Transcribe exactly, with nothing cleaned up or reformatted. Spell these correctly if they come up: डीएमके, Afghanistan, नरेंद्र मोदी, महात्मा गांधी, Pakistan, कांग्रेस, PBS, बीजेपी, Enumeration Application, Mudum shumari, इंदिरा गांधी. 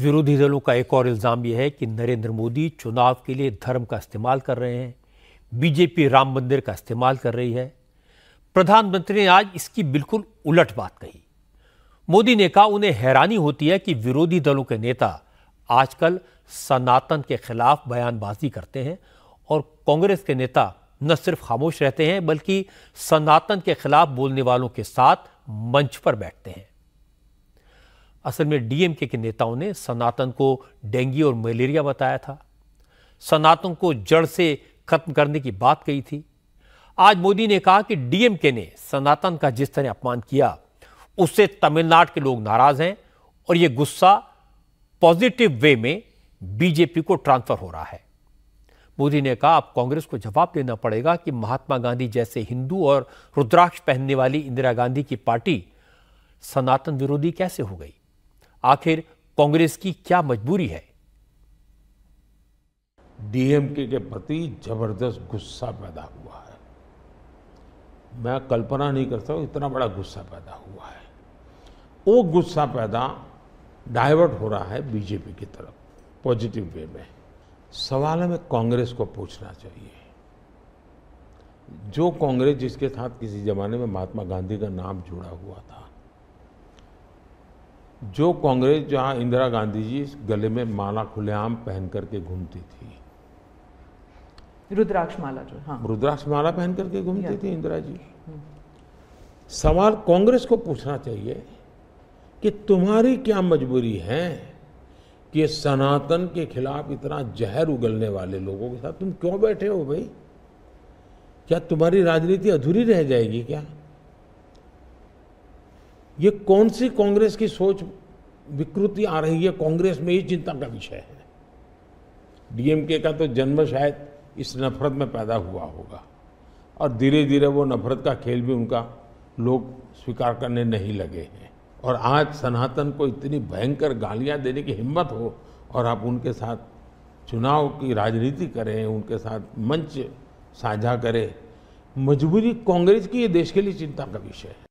विरोधी दलों का एक और इल्ज़ाम यह है कि नरेंद्र मोदी चुनाव के लिए धर्म का इस्तेमाल कर रहे हैं, बीजेपी राम मंदिर का इस्तेमाल कर रही है। प्रधानमंत्री ने आज इसकी बिल्कुल उलट बात कही। मोदी ने कहा उन्हें हैरानी होती है कि विरोधी दलों के नेता आजकल सनातन के खिलाफ बयानबाजी करते हैं और कांग्रेस के नेता न सिर्फ खामोश रहते हैं बल्कि सनातन के खिलाफ बोलने वालों के साथ मंच पर बैठते हैं। असल में डीएमके के नेताओं ने सनातन को डेंगू और मलेरिया बताया था, सनातन को जड़ से खत्म करने की बात कही थी। आज मोदी ने कहा कि डीएमके ने सनातन का जिस तरह अपमान किया उससे तमिलनाडु के लोग नाराज हैं और यह गुस्सा पॉजिटिव वे में बीजेपी को ट्रांसफर हो रहा है। मोदी ने कहा अब कांग्रेस को जवाब देना पड़ेगा कि महात्मा गांधी जैसे हिंदू और रुद्राक्ष पहनने वाली इंदिरा गांधी की पार्टी सनातन विरोधी कैसे हो गई। आखिर कांग्रेस की क्या मजबूरी है। डीएमके के प्रति जबरदस्त गुस्सा पैदा हुआ है। मैं कल्पना नहीं कर सकता इतना बड़ा गुस्सा पैदा हुआ है। वो गुस्सा पैदा डाइवर्ट हो रहा है बीजेपी की तरफ पॉजिटिव वे में। सवाल हमें कांग्रेस को पूछना चाहिए, जो कांग्रेस जिसके साथ किसी जमाने में महात्मा गांधी का नाम जुड़ा हुआ था, जो कांग्रेस जहाँ इंदिरा गांधी जी गले में माला खुलेआम पहन करके घूमती थी, रुद्राक्ष माला जो हाँ रुद्राक्ष माला पहन करके घूमती थी इंदिरा जी। सवाल कांग्रेस को पूछना चाहिए कि तुम्हारी क्या मजबूरी है कि सनातन के खिलाफ इतना जहर उगलने वाले लोगों के साथ तुम क्यों बैठे हो भाई। क्या तुम्हारी राजनीति अधूरी रह जाएगी क्या? ये कौन सी कांग्रेस की सोच विकृति आ रही है कांग्रेस में, ये चिंता का विषय है। डीएमके का तो जन्म शायद इस नफरत में पैदा हुआ होगा और धीरे धीरे वो नफरत का खेल भी उनका लोग स्वीकार करने नहीं लगे हैं और आज सनातन को इतनी भयंकर गालियां देने की हिम्मत हो और आप उनके साथ चुनाव की राजनीति करें, उनके साथ मंच साझा करें। मजबूरी कांग्रेस की, ये देश के लिए चिंता का विषय है।